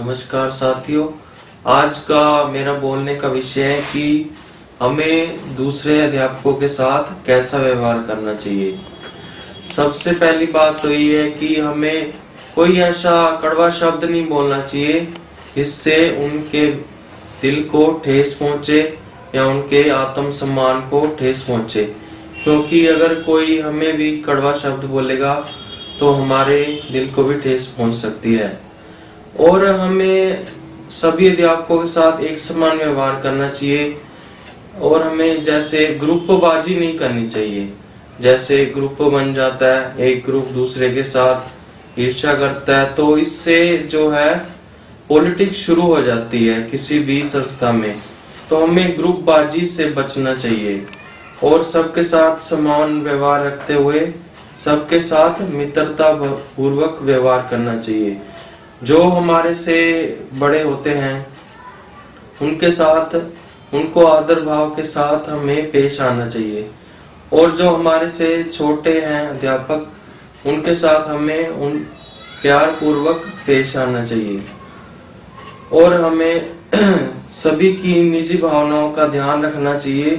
नमस्कार साथियों, आज का मेरा बोलने का विषय है कि हमें दूसरे अध्यापकों के साथ कैसा व्यवहार करना चाहिए। सबसे पहली बात तो ये है कि हमें कोई ऐसा कड़वा शब्द नहीं बोलना चाहिए जिससे उनके दिल को ठेस पहुंचे या उनके आत्मसम्मान को ठेस पहुंचे, क्योंकि अगर कोई हमें भी कड़वा शब्द बोलेगा तो हमारे दिल को भी ठेस पहुंच सकती है। और हमें सभी अध्यापकों के साथ एक समान व्यवहार करना चाहिए और हमें जैसे ग्रुपबाजी नहीं करनी चाहिए। जैसे ग्रुप बन जाता है, एक ग्रुप दूसरे के साथ ईर्ष्या करता है, तो इससे जो है पॉलिटिक्स शुरू हो जाती है किसी भी संस्था में। तो हमें ग्रुपबाजी से बचना चाहिए और सबके साथ समान व्यवहार रखते हुए सबके साथ मित्रता पूर्वक व्यवहार करना चाहिए। जो हमारे से बड़े होते हैं उनके साथ, उनको आदर भाव के साथ हमें पेश आना चाहिए, और जो हमारे से छोटे हैं अध्यापक, उनके साथ हमें उन प्यार पूर्वक पेश आना चाहिए। और हमें सभी की निजी भावनाओं का ध्यान रखना चाहिए।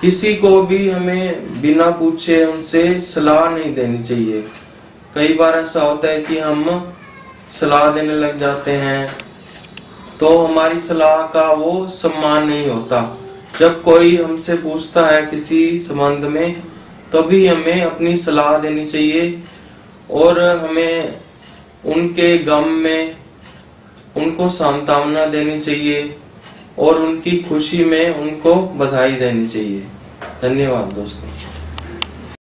किसी को भी हमें बिना पूछे उनसे सलाह नहीं देनी चाहिए। कई बार ऐसा होता है कि हम सलाह देने लग जाते हैं तो हमारी सलाह का वो सम्मान नहीं होता। जब कोई हमसे पूछता है किसी संबंध में, तभी हमें अपनी सलाह देनी चाहिए और हमें उनके गम में उनको सांत्वना देनी चाहिए और उनकी खुशी में उनको बधाई देनी चाहिए। धन्यवाद दोस्तों।